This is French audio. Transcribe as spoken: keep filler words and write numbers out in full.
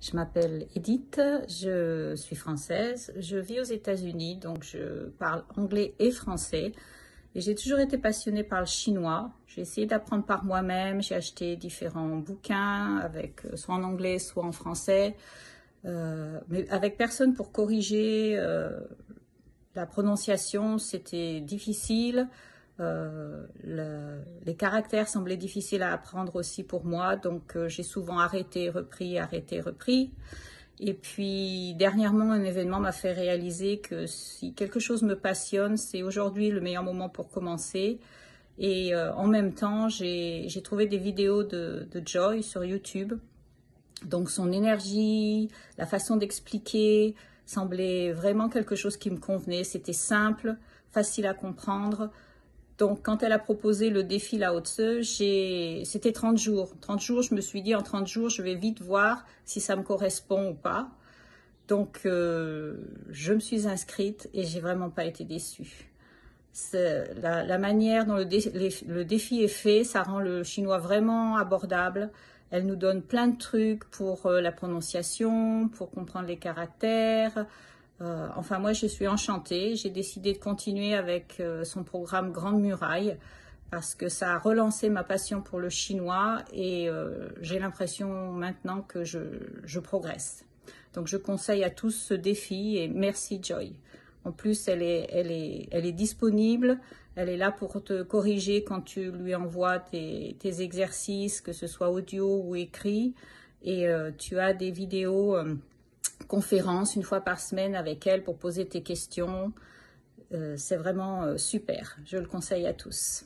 Je m'appelle Edith, je suis française, je vis aux États-Unis, donc je parle anglais et français. Et j'ai toujours été passionnée par le chinois. J'ai essayé d'apprendre par moi-même, j'ai acheté différents bouquins, avec, soit en anglais, soit en français, euh, mais avec personne pour corriger euh, la prononciation, c'était difficile. Euh, le, les caractères semblaient difficiles à apprendre aussi pour moi, donc euh, j'ai souvent arrêté, repris, arrêté, repris. Et puis dernièrement, un événement m'a fait réaliser que si quelque chose me passionne, c'est aujourd'hui le meilleur moment pour commencer. Et euh, en même temps, j'ai trouvé des vidéos de, de Joy sur YouTube. Donc son énergie, la façon d'expliquer, semblait vraiment quelque chose qui me convenait. C'était simple, facile à comprendre. Donc, quand elle a proposé le défi Lao Tseu, c'était trente jours. trente jours, je me suis dit, en trente jours, je vais vite voir si ça me correspond ou pas. Donc, euh, je me suis inscrite et j'ai vraiment pas été déçue. La, la manière dont le, dé, les, le défi est fait, ça rend le chinois vraiment abordable. Elle nous donne plein de trucs pour euh, la prononciation, pour comprendre les caractères. Euh, enfin, moi, je suis enchantée. J'ai décidé de continuer avec euh, son programme Grande Muraille parce que ça a relancé ma passion pour le chinois et euh, j'ai l'impression maintenant que je, je progresse. Donc, je conseille à tous ce défi et merci Joy. En plus, elle est, elle est, elle est disponible. Elle est là pour te corriger quand tu lui envoies tes, tes exercices, que ce soit audio ou écrit. Et euh, tu as des vidéos... Euh, conférence une fois par semaine avec elle pour poser tes questions. Euh, c'est vraiment euh, super. Je le conseille à tous.